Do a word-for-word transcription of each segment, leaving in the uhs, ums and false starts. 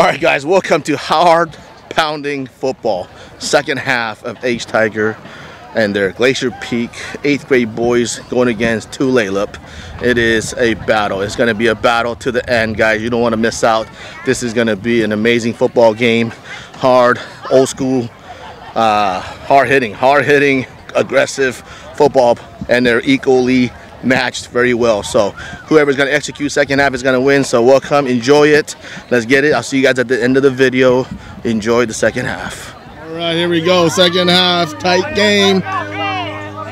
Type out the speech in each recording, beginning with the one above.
All right, guys, welcome to hard pounding football, second half of Ace Tiger and their Glacier Peak eighth grade boys going against Tulalip. It is a battle. It's going to be a battle to the end, guys. You don't want to miss out. This is going to be an amazing football game. Hard, old school, uh, hard hitting, hard hitting, aggressive football, and they're equally matched very well. So whoever's going to execute second half is going to win. So welcome, enjoy it. Let's get it. I'll see you guys at the end of the video. Enjoy the second half. All right, here we go. Second half, tight game.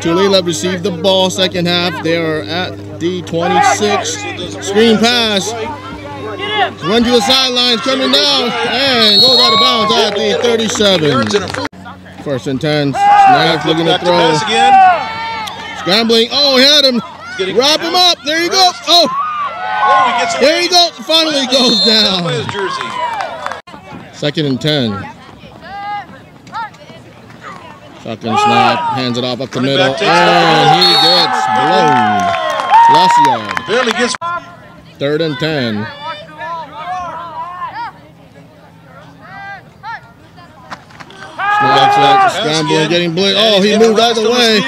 Tulalip received the ball second half. They are at the twenty-six. Screen pass. Run to the sidelines, coming down, and goes out of bounds at the thirty-seven. First and ten. Snaps, looking to throw. Scrambling. Oh, he had him. Wrap him up. There you go. Oh. There you go. Finally goes down. Second and ten. Shotgun snap, hands it off up the middle, and he gets blown. Lost yard. Barely gets. Third and ten. Snap, scrambling, getting blitzed. Oh, he moved out of the way.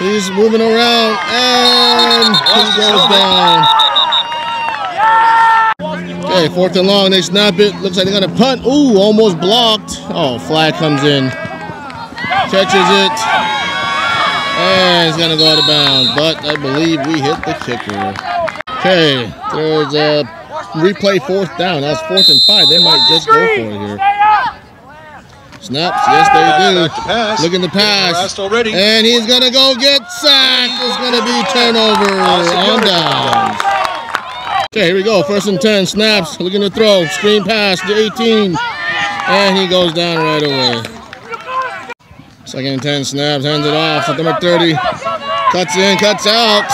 He's moving around, and he goes down. Okay, fourth and long. They snap it. Looks like they're gonna punt. Ooh, almost blocked. Oh, flag comes in. Catches it, and it's gonna go out of bounds, but I believe we hit the kicker. Okay, there's a replay fourth down. That's fourth and five. They might just go for it here. Snaps, yes they do. Looking to pass, and he's gonna go get sacked. It's gonna be turnover on downs. Okay, here we go, first and ten, snaps, looking to throw, screen pass to eighteen, and he goes down right away. Second and ten, snaps, hands it off to number thirty. Cuts in, cuts out.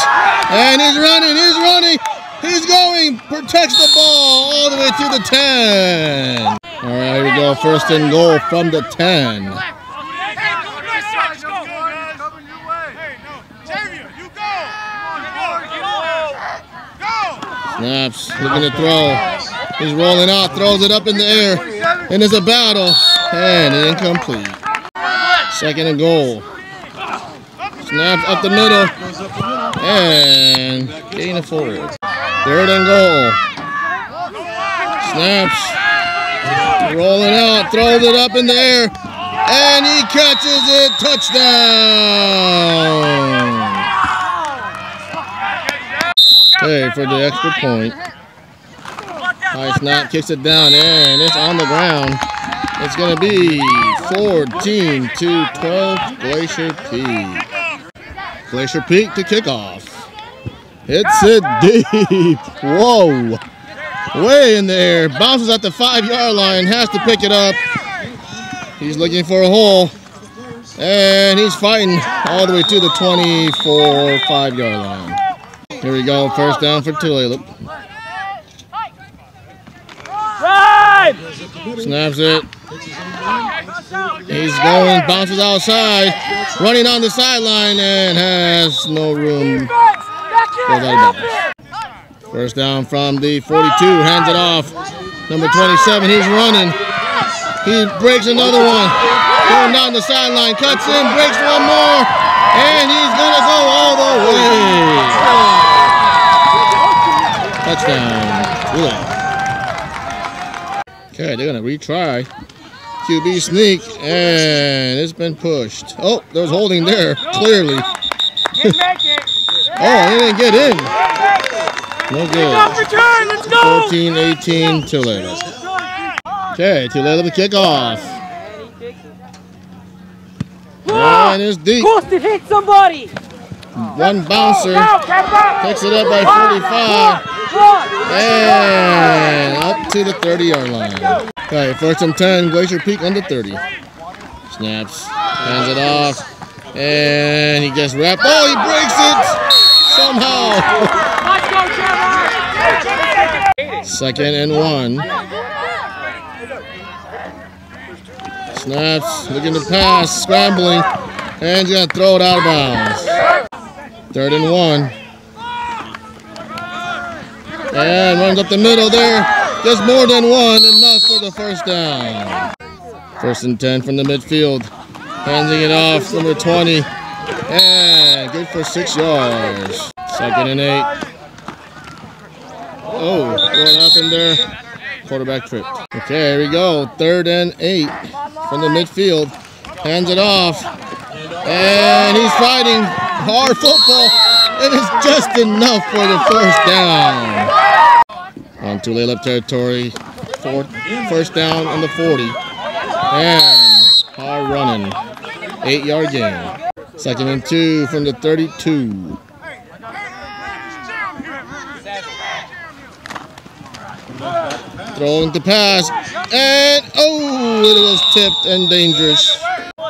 And he's running, he's running. He's going, protects the ball all the way to the ten. All right, here we go, first and goal from the ten. Snaps, looking to throw. He's rolling out, throws it up in the air. And it's a battle, and incomplete. Second and goal. Snaps up the middle. And gain a forward. Third and goal. Snaps. Rolling out. Throws it up in the air. And he catches it. Touchdown. Okay, for the extra point. High snap. Kicks it down. And it's on the ground. It's going to be fourteen to twelve Glacier Peak. Glacier Peak to kickoff. Hits it deep. Whoa. Way in the air. Bounces at the five-yard line. Has to pick it up. He's looking for a hole. And he's fighting all the way to the twenty-four, five-yard line. Here we go. First down for Tulalip. Snaps it. He's going, bounces outside, running on the sideline, and has no room. First down from the forty-two, hands it off. Number twenty-seven, he's running. He breaks another one. Going down the sideline, cuts in, breaks one more, and he's going to go all the way. Touchdown. Good. Okay, they're gonna retry. Q B sneak, and it's been pushed. Oh, there's holding there, clearly. Oh, he didn't get in. No good. fourteen eighteen, Tulalip. Okay, Tulalip the kickoff. And it's deep. It hit somebody. One bouncer picks it up by forty-five. And up to the thirty-yard line. Okay, first and ten, Glacier Peak under thirty. Snaps, hands it off, and he gets wrapped. Oh, he breaks it somehow. Second and one. Snaps, looking to pass, scrambling, and he's gonna throw it out of bounds. Third and one. And runs up the middle there. Just more than one, enough for the first down. First and ten from the midfield. Handing it off, number twenty. And good for six yards. Second and eight. Oh, what happened there? Quarterback tripped. Okay, here we go. Third and eight from the midfield. Hands it off. And he's fighting hard football. It is just enough for the first down. On Tulalip territory, fourth, first down on the forty. And hard running, eight yard gain. Second and two from the thirty-two. Throwing the pass, and oh, it was tipped and dangerous.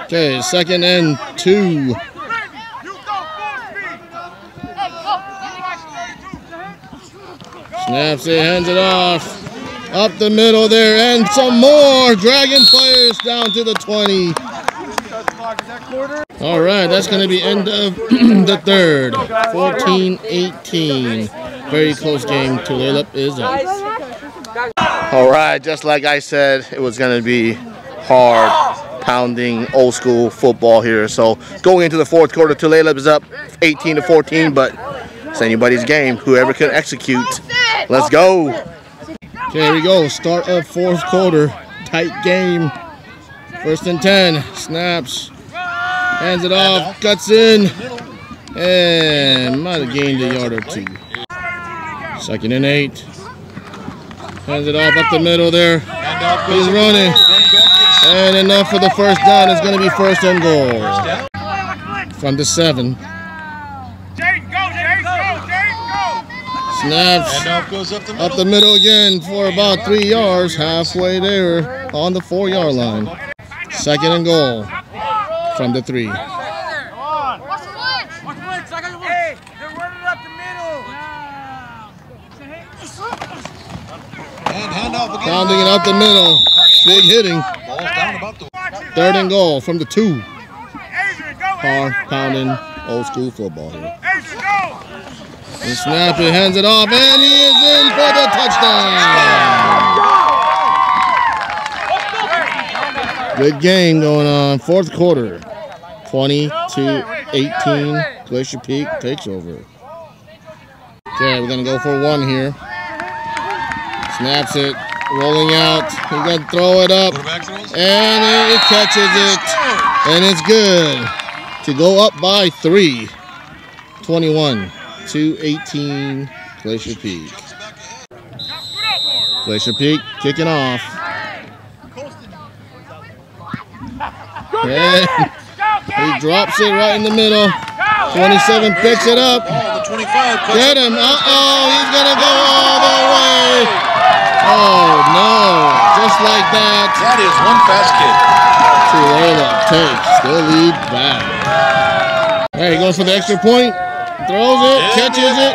Okay, second and two. Snaps it, hands it off. Up the middle there, and some more Dragon players down to the twenty. All right, that's going to be end of the third. fourteen eighteen. Very close game. Tulalip is up. All right, just like I said, it was going to be hard, pounding, old school football here. So going into the fourth quarter, Tulalip is up eighteen to fourteen, but it's anybody's game. Whoever can execute. Let's go. Okay, here we go. Start of fourth quarter. Tight game. First and ten. Snaps. Hands it off. Cuts in. And might have gained a yard or two. Second and eight. Hands it off up the middle there. He's running. And enough for the first down. It's going to be first and goal. From the seven. Snaps up the, up the middle again for about three yards, halfway there on the four yard line. Second and goal from the three. Pounding it up the middle, big hitting. Third and goal from the two. Hard pounding old school football here. And snap it, hands it off, and he is in for the touchdown. Good game going on. Fourth quarter, twenty to eighteen. Glacier Peak takes over. Okay, we're going to go for one here. Snaps it, rolling out. He's going to throw it up, and it catches it. And it's good to go up by three, twenty-one. two eighteen, Glacier Peak. Glacier Peak kicking off. And he drops it right in the middle. twenty-seven picks it up. Get him. Uh-oh, he's going to go all the way. Oh, no. Just like that. That is one fast kick. Tulalip takes the lead back. All right, he goes for the extra point. Throws it, and catches it,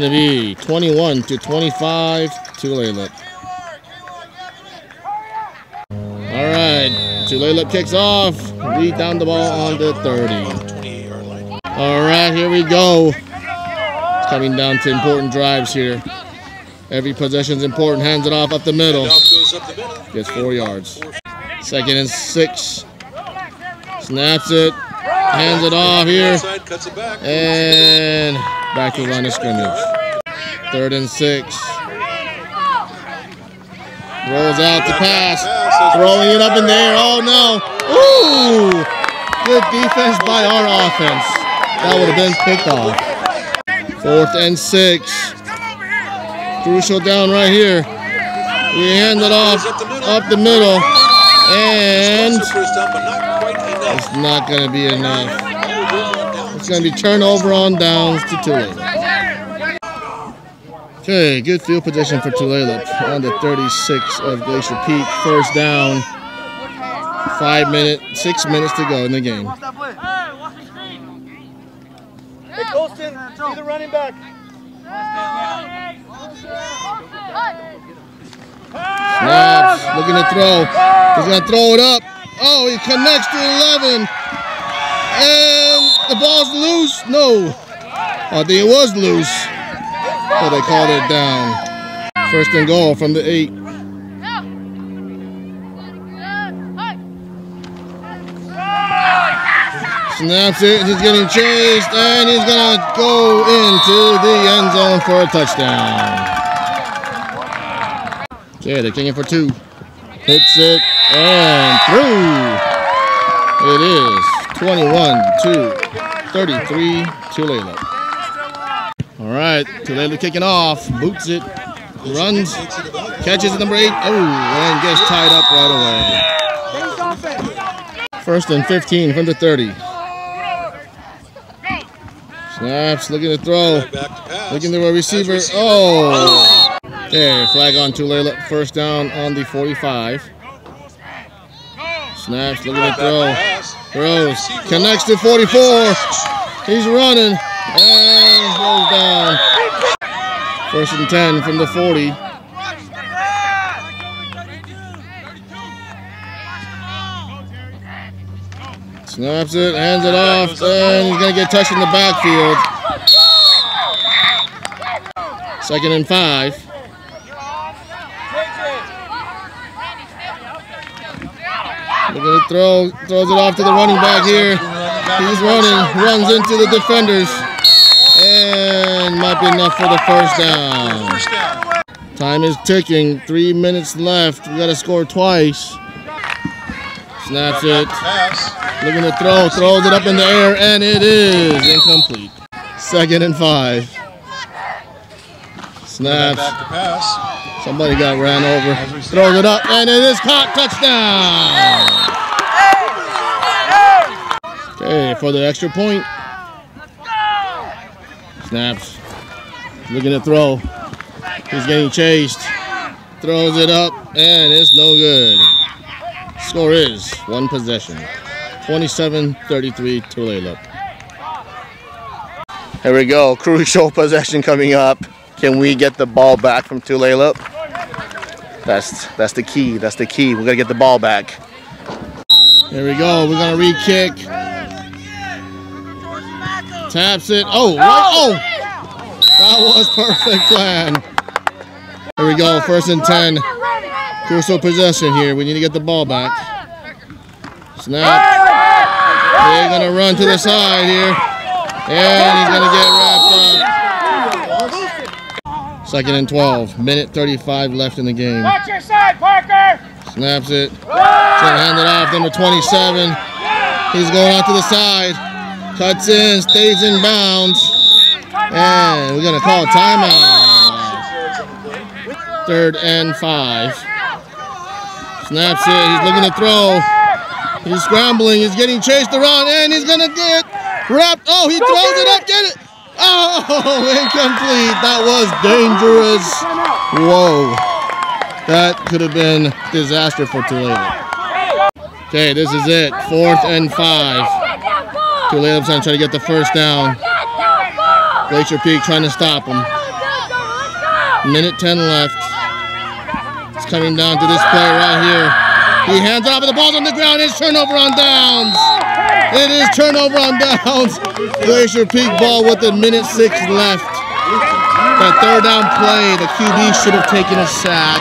and he's in. It's going to be twenty-one to twenty-five, Tulalip. All right, Tulalip kicks off. Lead down the ball on the thirty. All right, here we go. It's coming down to important drives here. Every possession's important. Hands it off up the middle. Gets four yards. Second and six. Snaps it. Hands it off here, and back to line of scrimmage. Third and six. Rolls out the pass, throwing it up in the air. Oh no! Ooh! Good defense by our offense. That would have been picked off. Fourth and six. Crucial down right here. We hand it off up the middle, and. It's not going to be enough. It's going to be turnover on downs to Tulalip. Okay, good field position for Tulalip on the thirty-six of Glacier Peak. First down. Five minutes, six minutes to go in the game. Hey, Colston, be the running back. Snaps, looking to throw. He's going to throw it up. Oh, he connects to eleven, and the ball's loose. No, I think it was loose. So they called it down. First and goal from the eight. Snaps it. He's getting chased, and he's going to go into the end zone for a touchdown. Yeah, they're kicking for two. Hits it and through. It is twenty-one to thirty-three, Tulalip. All right, Tulalip kicking off, boots it, runs, catches at number eight. Oh, and gets tied up right away. First and fifteen from the thirty. Snaps, looking to throw, looking to a receiver. Oh, there, flag on Tulalip. First down on the forty-five. Snaps, looking to throw, throws, connects to forty-four. He's running. And goes down. First and ten from the forty. Snaps it, hands it off, and he's going to get touched in the backfield. Second and five. Looking to throw, throws it off to the running back here. He's running, runs into the defenders. And might be enough for the first down. Time is ticking. Three minutes left. We got to score twice. Snaps it. Looking to throw. Throws it up in the air, and it is incomplete. Second and five. Snaps. Somebody got ran over. Throws it up, and it is caught. Touchdown. Okay, for the extra point. Snaps, looking to throw, he's getting chased, throws it up, and it's no good. Score is one possession, twenty-seven thirty-three Tulalip. Here we go, crucial possession coming up. Can we get the ball back from Tulalip? That's, that's the key, that's the key. We're gonna get the ball back. Here we go, we're gonna re-kick. Taps it. Oh, right. Oh! That was perfect plan. Here we go. First and ten. Crucial possession here. We need to get the ball back. Snap. They're going to run to the side here. And he's going to get wrapped up. Second and twelve. Minute thirty-five left in the game. Watch your side, Parker! Snaps it. He's going to hand it off. Number twenty-seven. He's going out to the side. Cuts in, stays in bounds, and we're gonna call timeout. Third and five. Snaps it, he's looking to throw. He's scrambling, he's getting chased around, and he's gonna get wrapped. Oh, he throws it up, get it. Oh, incomplete, that was dangerous. Whoa, that could have been disaster for Tulalip. Okay, this is it, fourth and five. Tulalip's trying to get the first down. Glacier Peak trying to stop him. Minute ten left. It's coming down to this play right here. He hands it off, and the ball's on the ground. It's turnover on downs. It is turnover on downs. Glacier Peak ball with a minute six left. That third down play, the Q B should have taken a sack.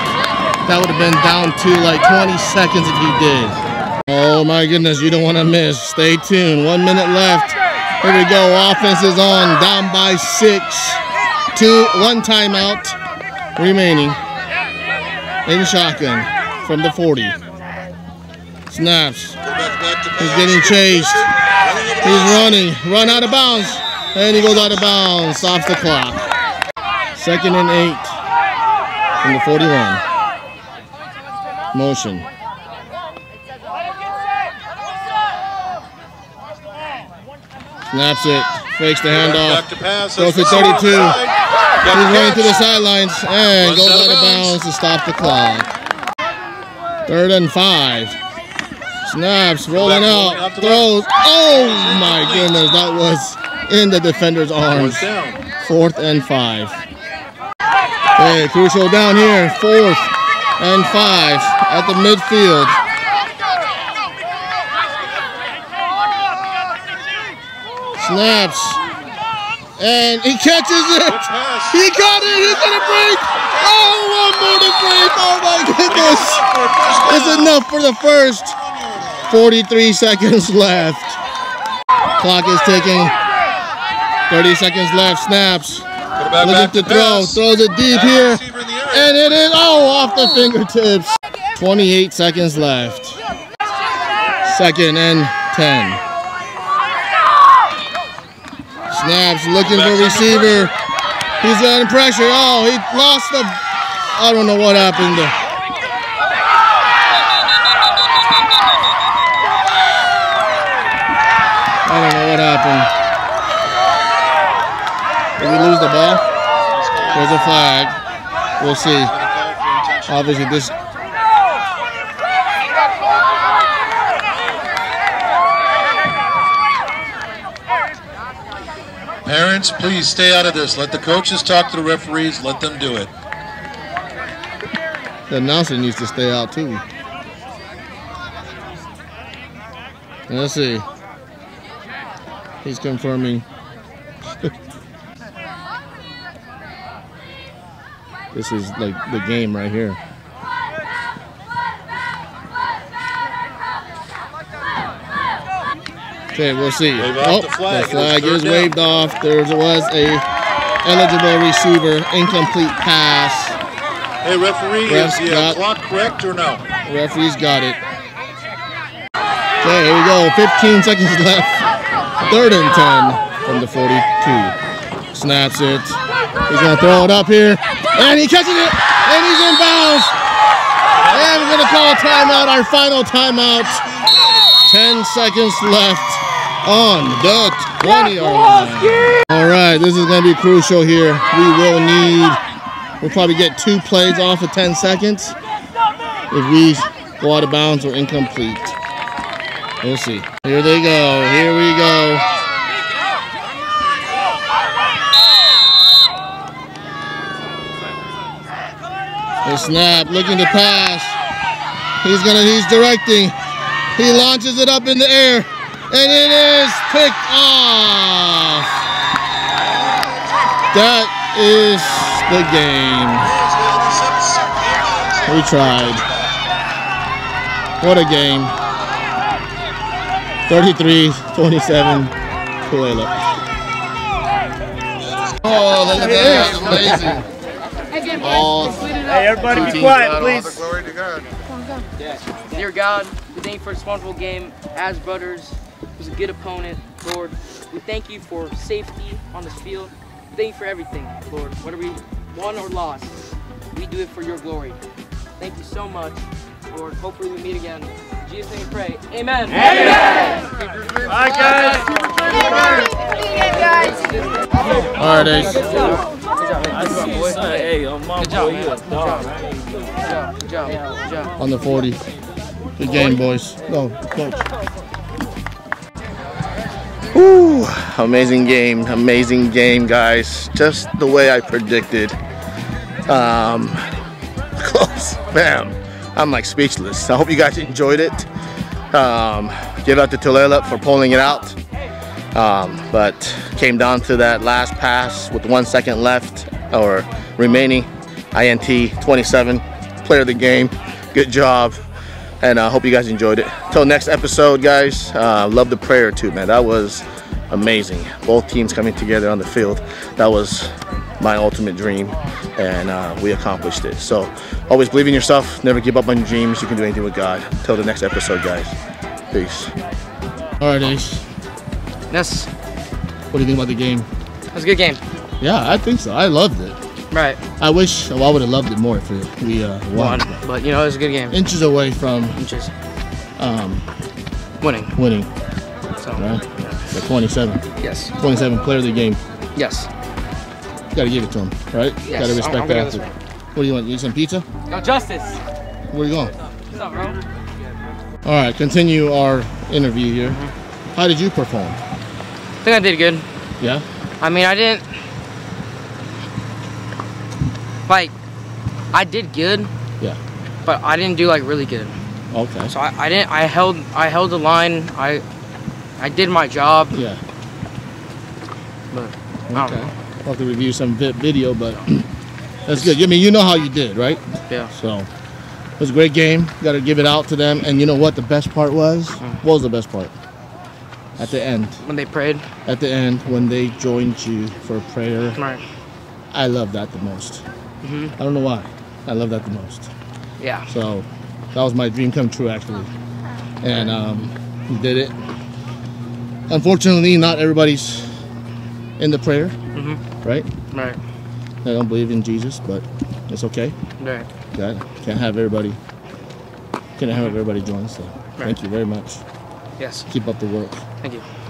That would have been down to like twenty seconds if he did. Oh my goodness, you don't want to miss. Stay tuned, one minute left. Here we go, offense is on, down by six. Two, one timeout remaining. In shotgun from the forty. Snaps, he's getting chased. He's running, run out of bounds. And he goes out of bounds, stops the clock. Second and eight from the forty-one. Motion. Snaps it, fakes the handoff, goes to thirty-two, he's running to the sidelines, and goes out of bounds to stop the clock. Third and five. Snaps, rolling out, throws, oh my goodness, that was in the defender's arms. Fourth and five. Okay, crucial down here, fourth and five at the midfield. Snaps, And he catches it. He got it. He's going to break. Oh, one more to break. Oh, my goodness. It's enough for the first. forty-three seconds left. Clock is ticking. thirty seconds left. Snaps. Looking at the throw. Throws it deep here. And it is, oh, off the fingertips. twenty-eight seconds left. Second and ten. Snaps, looking for receiver. He's under pressure. Oh, he lost the... I don't know what happened there. I don't know what happened. Did we lose the ball? There's a flag. We'll see. Obviously, this... Parents, please stay out of this. Let the coaches talk to the referees. Let them do it. The announcer needs to stay out, too. Let's see. He's confirming. This is, like, the game right here. Okay, we'll see. Oh, the flag, the flag is waved down. Off. There was a eligible receiver, incomplete pass. Hey, referee, Ref's is the got, clock correct or no? Referee's got it. Okay, here we go. fifteen seconds left. Third and ten from the forty-two. Snaps it. He's going to throw it up here. And he catches it. And he's in bounds. And we're going to call a timeout, our final timeout. ten seconds left. On the twenty yard line. All right, this is going to be crucial here. We will need, we'll probably get two plays off of ten seconds. If we go out of bounds or incomplete. We'll see. Here they go. Here we go. The snap, looking to pass. He's going to, he's directing. He launches it up in the air. And it is picked off. That is the game. We tried. What a game. thirty-three twenty-seven, Tulalip. Oh, look at that. That's amazing. All hey, everybody be quiet, please. Glory to God. Yeah. Dear God, we thank you for this wonderful game as brothers. It was a good opponent, Lord. We thank you for safety on this field. We thank you for everything, Lord. Whether we won or lost, we do it for your glory. Thank you so much, Lord. Hopefully we meet again. In Jesus' name we pray. Amen. Amen. All right, guys. All right, Ace. I see my boy. Hey, on my boy, you a dog. Good job. On the forty. Good game, boys. No, coach. Ooh, amazing game, amazing game, guys. Just the way I predicted. Um, close, man. I'm like speechless. I hope you guys enjoyed it. Um, give out to Tulalip for pulling it out. Um, but came down to that last pass with one second left or remaining. I N T twenty-seven, player of the game. Good job. And I uh, hope you guys enjoyed it. Till next episode, guys, uh, love the prayer too, man. That was amazing. Both teams coming together on the field. That was my ultimate dream, and uh, we accomplished it. So always believe in yourself. Never give up on your dreams. You can do anything with God. Till the next episode, guys. Peace. All right, Ace. Yes. What do you think about the game? It was a good game. Yeah, I think so. I loved it. Right. I wish, well, I would have loved it more if we uh, won. won. But you know, it was a good game. Inches away from inches. Um, winning. Winning. So, right? Yeah. So twenty-seven. Yes. twenty-seven, player of the game. Yes. You gotta give it to him, right? Yes. Gotta respect I'm, I'm that. After. What do you want? You want some pizza? No, justice. Where are you going? What's up, bro? All right, continue our interview here. Mm-hmm. How did you perform? I think I did good. Yeah. I mean, I didn't. Like, I did good. Yeah. But I didn't do like really good. Okay. So I, I didn't. I held. I held the line. I, I did my job. Yeah. But. Wow. Okay. I'll have to review some video, but that's good. I mean, you know how you did, right? Yeah. So it was a great game. Got to give it out to them. And you know what the best part was? What was the best part? At the end. When they prayed? At the end, when they joined you for prayer. Right. I love that the most. Mm-hmm. I don't know why. I love that the most. Yeah. So that was my dream come true, actually. And um, we did it. Unfortunately, not everybody's in the prayer. Mm-hmm. Right? Right. I don't believe in Jesus, but it's okay. Right. God, can't have everybody. Can't have everybody join. So right. Thank you very much. Yes. Keep up the work. Thank you.